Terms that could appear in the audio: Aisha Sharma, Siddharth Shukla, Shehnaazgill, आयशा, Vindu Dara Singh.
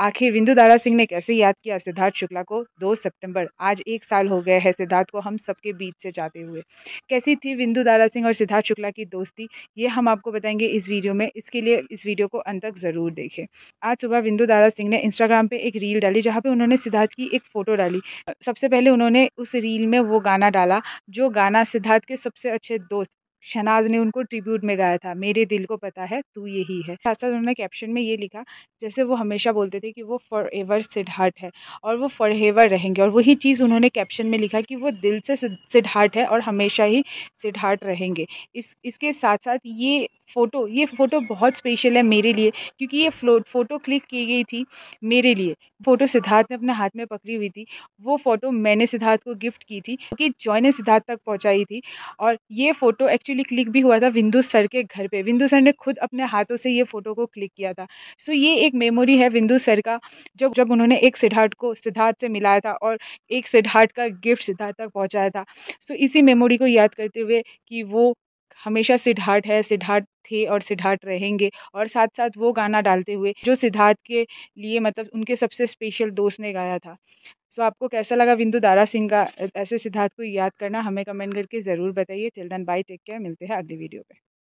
आखिर विंदु दारा सिंह ने कैसे याद किया सिद्धार्थ शुक्ला को? 2 सितंबर, आज 1 साल हो गया है सिद्धार्थ को हम सबके बीच से जाते हुए। कैसी थी विंदु दारा सिंह और सिद्धार्थ शुक्ला की दोस्ती, ये हम आपको बताएंगे इस वीडियो में। इसके लिए इस वीडियो को अंत तक ज़रूर देखें। आज सुबह विंदु दारा सिंह ने इंस्टाग्राम पर एक रील डाली जहाँ पर उन्होंने सिद्धार्थ की एक फ़ोटो डाली। सबसे पहले उन्होंने उस रील में वो गाना डाला जो गाना सिद्धार्थ के सबसे अच्छे दोस्त शहनाज ने उनको ट्रिब्यूट में गाया था, मेरे दिल को पता है तू यही है। साथ साथ उन्होंने कैप्शन में ये लिखा, जैसे वो हमेशा बोलते थे कि वो फॉरएवर सिद्धार्थ है और वो फॉरएवर रहेंगे, और वही चीज़ उन्होंने कैप्शन में लिखा कि वो दिल से सिद्धार्थ है और हमेशा ही सिद्धार्थ रहेंगे। इसके साथ साथ ये फ़ोटो बहुत स्पेशल है मेरे लिए, क्योंकि ये फ़ोटो क्लिक की गई थी मेरे लिए। फ़ोटो सिद्धार्थ ने अपने हाथ में पकड़ी हुई थी, वो फ़ोटो मैंने सिद्धार्थ को गिफ्ट की थी क्योंकि जॉय ने सिद्धार्थ तक पहुँचाई थी। और ये फ़ोटो एक्चुअली क्लिक भी हुआ था विंदु सर के घर पे। विंदु सर ने खुद अपने हाथों से ये फ़ोटो को क्लिक किया था। सो ये एक मेमोरी है विंदु सर का, जब उन्होंने एक सिद्धार्थ से मिलाया था और एक सिद्धार्थ का गिफ्ट सिद्धार्थ तक पहुँचाया था। सो इसी मेमोरी को याद करते हुए कि वो हमेशा सिद्धार्थ है, सिद्धार्थ थे और सिद्धार्थ रहेंगे, और साथ साथ वो गाना डालते हुए जो सिद्धार्थ के लिए मतलब उनके सबसे स्पेशल दोस्त ने गाया था। सो आपको कैसा लगा विंदु दारा सिंह का ऐसे सिद्धार्थ को याद करना, हमें कमेंट करके ज़रूर बताइए। Till then bye, take care, मिलते हैं अगली वीडियो पे।